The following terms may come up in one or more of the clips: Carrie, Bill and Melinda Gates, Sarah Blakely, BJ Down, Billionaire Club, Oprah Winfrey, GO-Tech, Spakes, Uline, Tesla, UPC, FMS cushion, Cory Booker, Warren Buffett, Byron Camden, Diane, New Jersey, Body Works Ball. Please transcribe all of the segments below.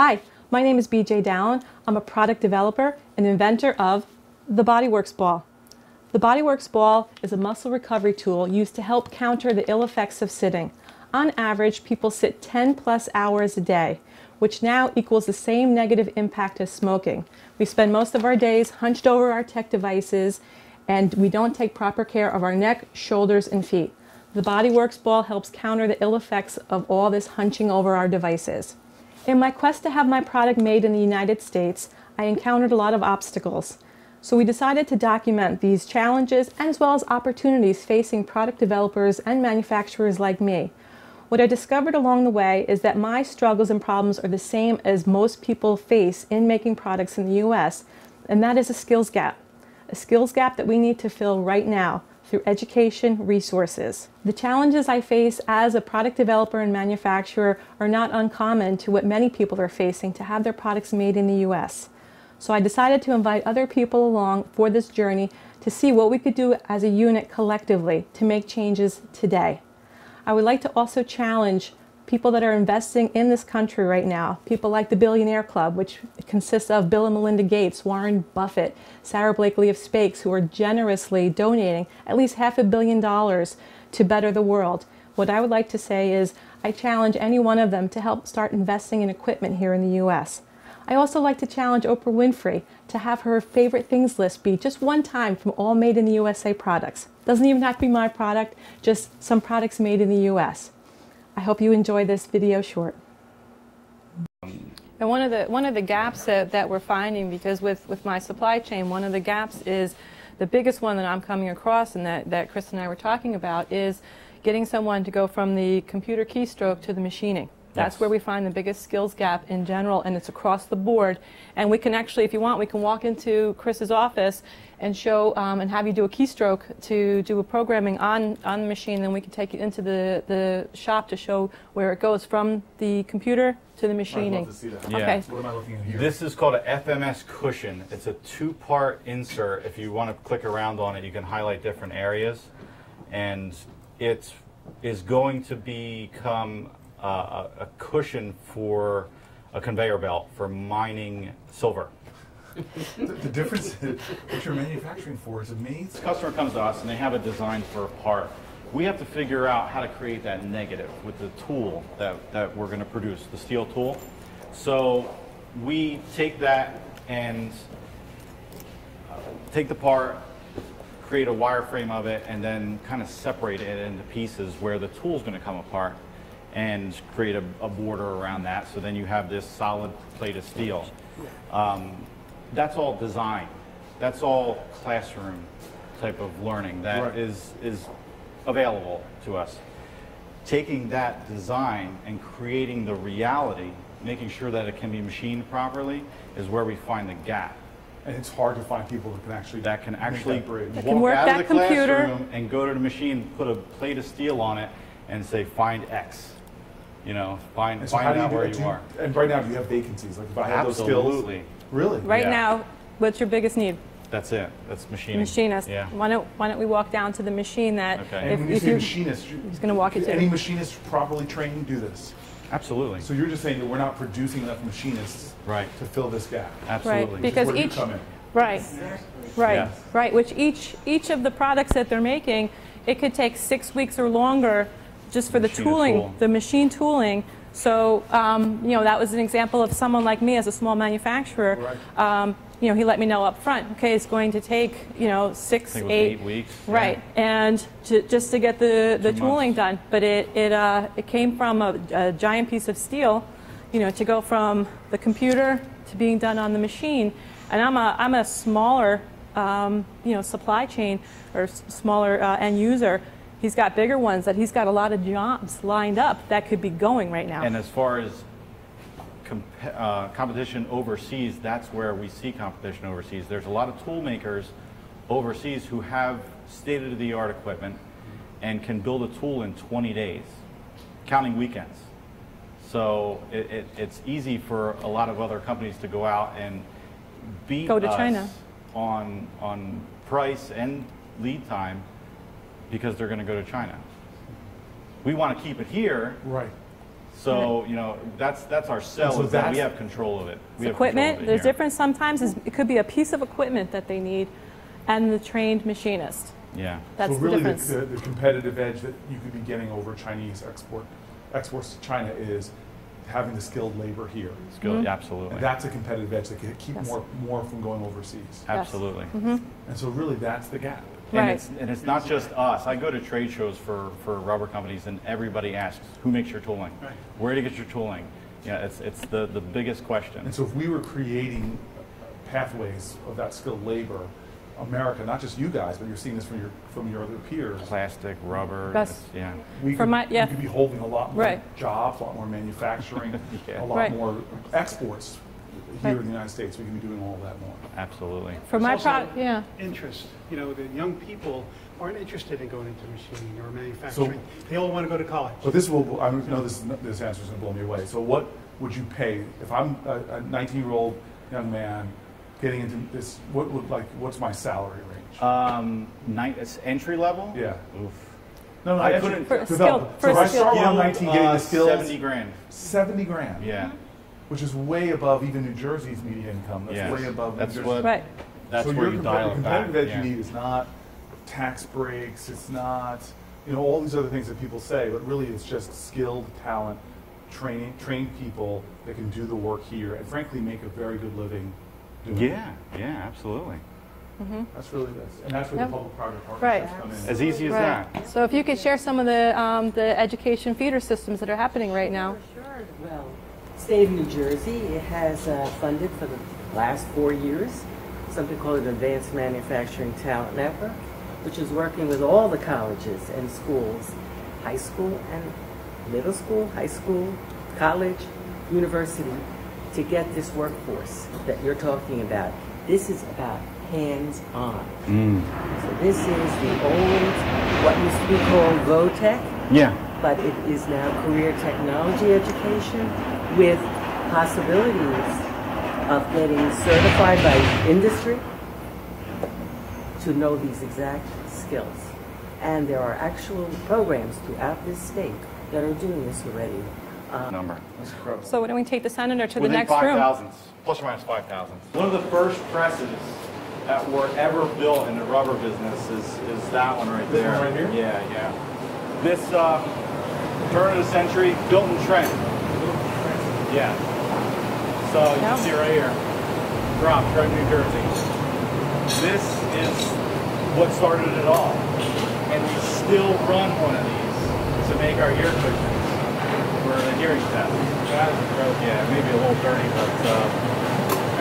Hi, my name is BJ Down. I'm a product developer and inventor of the Body Works Ball. The Body Works Ball is a muscle recovery tool used to help counter the ill effects of sitting. On average, people sit 10 plus hours a day, which now equals the same negative impact as smoking. We spend most of our days hunched over our tech devices, and we don't take proper care of our neck, shoulders, and feet. The Body Works Ball helps counter the ill effects of all this hunching over our devices. In my quest to have my product made in the United States, I encountered a lot of obstacles. So we decided to document these challenges as well as opportunities facing product developers and manufacturers like me. What I discovered along the way is that my struggles and problems are the same as most people face in making products in the US, and that is a skills gap that we need to fill right now through education resources. The challenges I face as a product developer and manufacturer are not uncommon to what many people are facing to have their products made in the US. So I decided to invite other people along for this journey to see what we could do as a unit collectively to make changes today. I would like to also challenge people that are investing in this country right now, people like the Billionaire Club, which consists of Bill and Melinda Gates, Warren Buffett, Sarah Blakely of Spakes, who are generously donating at least $500 million to better the world. What I would like to say is I challenge any one of them to help start investing in equipment here in the US. I also like to challenge Oprah Winfrey to have her favorite things list be just one time from all made in the USA products. Doesn't even have to be my product, just some products made in the US. I hope you enjoy this video short. And one of the gaps that we're finding, because with my supply chain, one of the gaps is the biggest one that I'm coming across and that Chris and I were talking about is getting someone to go from the computer keystroke to the machining. That's where we find the biggest skills gap in general, and it's across the board. And we can actually, if you want, we can walk into Chris's office and show and have you do a keystroke to do a programming on the machine. Then we can take it into the shop to show where it goes from the computer to the machining. I'd love to see that. Yeah. Okay. What am I looking at here? This is called an FMS cushion. It's a two-part insert. If you want to click around on it, you can highlight different areas, and it is going to become a cushion for a conveyor belt for mining silver. The difference that you're manufacturing for is amazing. The customer comes to us and they have a design for a part. We have to figure out how to create that negative with the tool that we're going to produce, the steel tool. So we take that and take the part, create a wireframe of it, and then kind of separate it into pieces where the tool's going to come apart and create a border around that, so then you have this solid plate of steel. That's all design. That's all classroom type of learning that is available to us. Taking that design and creating the reality, making sure that it can be machined properly, is where we find the gap. And it's hard to find people who can actually walk out of the classroom and go to the machine, put a plate of steel on it, and say find X. You know, find out where you are. And right now, do you have vacancies? Like, if I have those skills? Absolutely. Really? Right now, what's your biggest need? That's it. That's machining. Machinist. Yeah. Why don't we walk down to the machine that... Okay. And when you say machinist, he's going to walk it to any machinist properly trained do this? Absolutely. So you're just saying that we're not producing enough machinists to fill this gap? Absolutely. Right. Because each... Right. Right. Yeah. Right. Which each of the products that they're making, it could take 6 weeks or longer just for the tooling, the machine tooling. So, you know, that was an example of someone like me as a small manufacturer. Right. You know, he let me know up front, okay, it's going to take, you know, eight weeks. Right, yeah. And just to get the tooling done. But it came from a giant piece of steel, you know, to go from the computer to being done on the machine. And I'm a smaller, you know, supply chain or smaller end user. He's got bigger ones that he's got a lot of jobs lined up that could be going right now. And as far as competition overseas, that's where we see competition overseas. There's a lot of tool makers overseas who have state-of-the-art equipment and can build a tool in 20 days, counting weekends. So it's easy for a lot of other companies to go out and beat us to China on price and lead time, because they're going to go to China. We want to keep it here, So, you know, that's our sell, so is that we have control of it. We have equipment. There's different sometimes. It could be a piece of equipment that they need and the trained machinist. Yeah. That's so really the competitive edge that you could be getting over Chinese exports to China is having the skilled labor here. Skilled, mm-hmm. Absolutely. And that's a competitive edge that can keep more from going overseas. Absolutely. Yes. Mm-hmm. And so really that's the gap. And, right. it's not just us. I go to trade shows for rubber companies, and everybody asks, who makes your tooling? Right. Where do you get your tooling? Yeah, it's the biggest question. And so if we were creating pathways of that skilled labor, America, not just you guys, but you're seeing this from your other peers. Plastic, rubber, yeah. We could be holding a lot more jobs, a lot more manufacturing, a lot more exports here in the United States. We can be doing all that more. Absolutely. For my product, interest. You know, the young people aren't interested in going into machining or manufacturing. So, they all want to go to college. So this will. I know this answer is going to blow me away. So what would you pay if I'm a 19-year-old young man getting into this? What would what's my salary range? Entry level. Yeah. Oof. No, I couldn't develop. So if I start when I'm 19, getting the skills. 70 grand. 70 grand. Yeah. Mm-hmm. Which is way above even New Jersey's median income. That's way above New Jersey. That's so where you dial it back. The competitive edge you need is not tax breaks, it's not, you know, all these other things that people say, but really it's just skilled talent, trained people that can do the work here and frankly make a very good living doing it. Yeah, absolutely. Mm-hmm. That's really this. And that's where the public-private partnerships come in. As easy as that. So if you could share some of the education feeder systems that are happening right now. Sure. Well, State of New Jersey, it has funded for the last 4 years something called the Advanced Manufacturing Talent Network, which is working with all the colleges and schools, high school and middle school, high school, college, university, to get this workforce that you're talking about. This is about hands-on. Mm. So this is the old, what used to be called GO-Tech, but it is now career technology education with possibilities of getting certified by industry to know these exact skills. And there are actual programs throughout this state that are doing this already. That's incredible. So why don't we take the senator to the next room? Plus or minus 5,000. One of the first presses that were ever built in the rubber business is that one right there. This one right here? Yeah, yeah. This turn of the century, built in Trent. Yeah. So you can see right here, drop, Trent, New Jersey. This is what started it all. And we still run one of these to make our ear cushions for the hearing test. That is incredible. Yeah, maybe a little dirty, but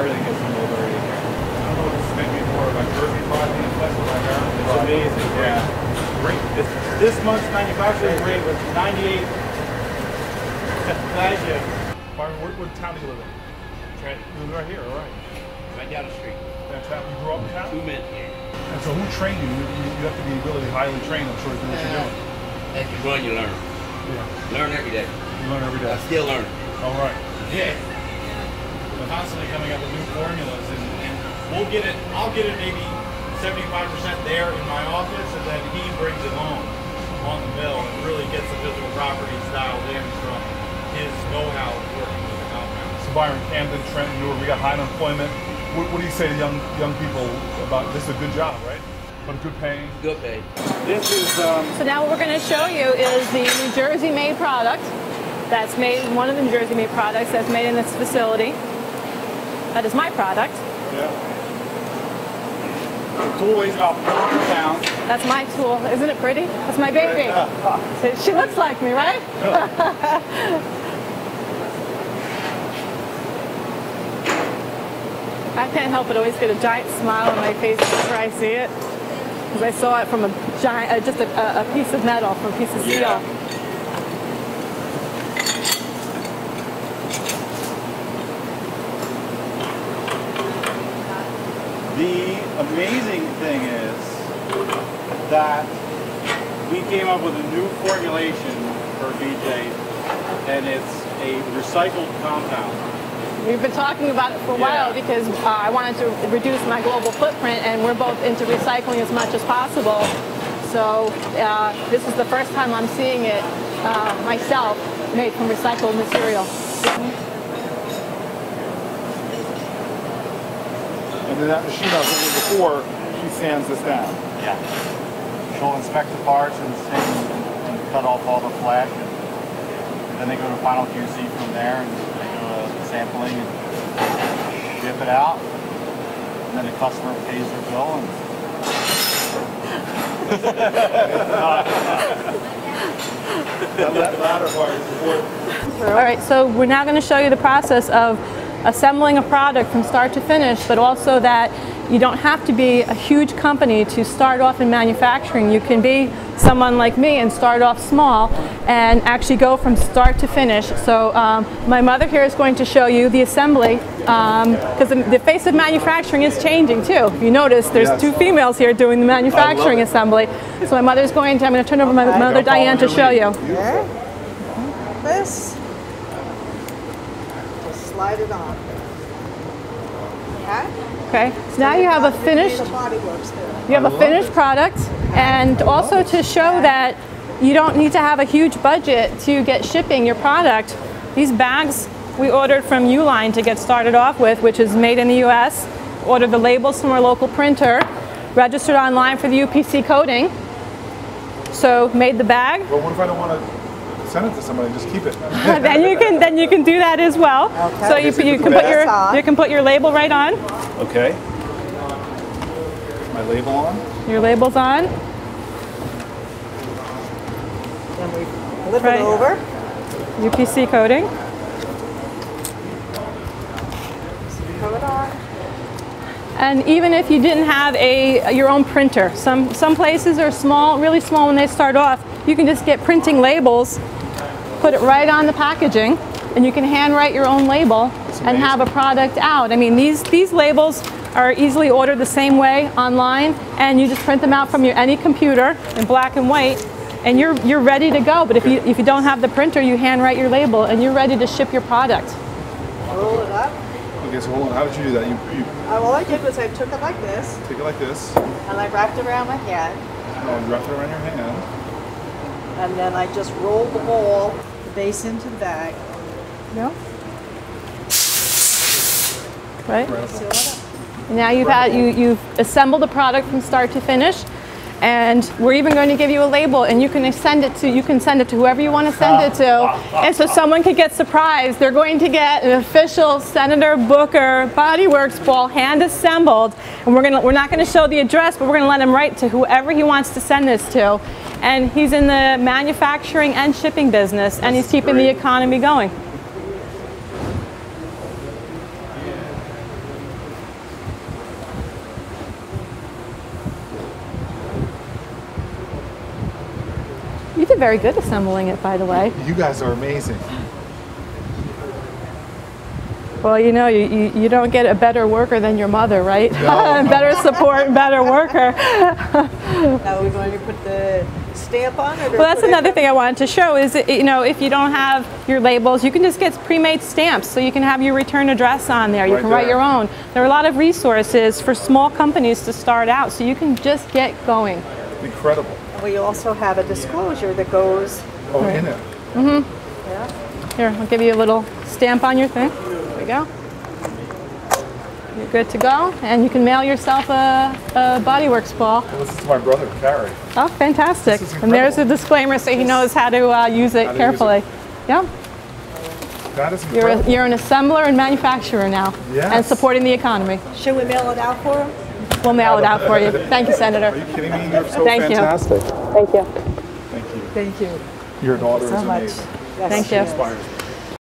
everything gets a little dirty in here. I don't know if this is maybe more of a Jersey product than a Tesla right here. It's amazing, Great. This month's manufacturing rate was 98. Byron, what town do you live in? Trent. You live right here, all right. Right down the street. Downtown. You grew up in town? 2 minutes here. And so who trained you? You have to be really highly trained, I'm sure, to do what you're doing. As you run, you learn. Yeah. Learn every day. You learn every day. I still learn. All right. Yeah. We're constantly coming up with new formulas, and we'll get it. I'll get it maybe 75% there in my office, and then he brings it home on the mill and really gets the physical properties dialed in from his know-how of working with the compound. So Byron Camden, Trent, we got high unemployment. What do you say to young people about this? Is a good job, right? But good pay. Good pay. This is. So now what we're going to show you is the New Jersey made product that's made. One of the New Jersey made products that's made in this facility. That is my product. Yeah. It's always about 400 pounds. That's my tool. Isn't it pretty? That's my baby. She looks like me, right? I can't help but always get a giant smile on my face whenever I see it, because I saw it from a giant, just a piece of metal, from a piece of steel. Yeah. The amazing thing is that we came up with a new formulation for BJ, and it's a recycled compound. We've been talking about it for a while because I wanted to reduce my global footprint, and we're both into recycling as much as possible. So this is the first time I'm seeing it myself. made from recycled material. And then that machine I was looking at before, she sands this down. Yeah. She'll inspect the parts and sand and cut off all the flash. And then they go to final QC from there, and they go to sampling and ship it out. And then the customer pays their bill. And all right, so we're now going to show you the process of assembling a product from start to finish, but also that you don't have to be a huge company to start off in manufacturing. You can be someone like me and start off small and actually go from start to finish. So my mother here is going to show you the assembly, because the face of manufacturing is changing too. If you notice, there's two females here doing the manufacturing assembly. So my mother's going to, I'm going to turn over my mother Diane to show you. Yeah. This. Just slide it on. Okay. Okay, so now you have a finished, product, and also to show that you don't need to have a huge budget to get shipping your product. These bags we ordered from Uline to get started off with, which is made in the US. Ordered the labels from our local printer, registered online for the UPC coding, so made the bag. Well, what if I don't want to send it to somebody, just keep it? then you can do that as well. Okay. So you can put your label right on. Okay. My label on. Your label's on. And we flip it over. UPC coding. Put it on. And even if you didn't have your own printer, some places are small, really small when they start off. You can just get printing labels. Put it right on the packaging, and you can handwrite your own label and have a product out. I mean, these labels are easily ordered the same way online, and you just print them out from any computer in black and white, and you're ready to go. But if you don't have the printer, you handwrite your label, and you're ready to ship your product. Roll it up. Okay, so hold on. How did you do that? All I did was I took it like this. Take it like this. And I wrapped it around my hand. And wrapped it around your hand. And then I just roll the ball, the base into the bag. Yeah. Right. Now you've assembled the product from start to finish, and we're even going to give you a label, and you can send it to whoever you want to send it to, and so someone could get surprised. They're going to get an official Senator Booker Body Works Ball hand assembled, and we're not going to show the address, but we're going to let him write to whoever he wants to send this to. And he's in the manufacturing and shipping business, and he's keeping the economy going. You did very good assembling it, by the way. You guys are amazing. Well, you know, you don't get a better worker than your mother, right? No. Better support and better worker. Now we're going to put the stamp on it? Well, that's another thing I wanted to show is, you know, if you don't have your labels, you can just get pre-made stamps. So you can have your return address on there. You can write your own. There are a lot of resources for small companies to start out. So you can just get going. Incredible. And we also have a disclosure that goes... Oh, in it. Mm-hmm. Yeah. Here, I'll give you a little stamp on your thing. Go. You're good to go, and you can mail yourself a Body Works ball. Well, this is my brother, Carrie. Oh, fantastic! And there's a disclaimer, so he knows how to use it carefully. Yeah. That is incredible. You're an assembler and manufacturer now, and supporting the economy. Should we mail it out for him? We'll mail it out for you. Thank you, Senator. Are you kidding me? You're so fantastic. Thank you. Thank you. Thank you. Your daughter is amazing. Thank you.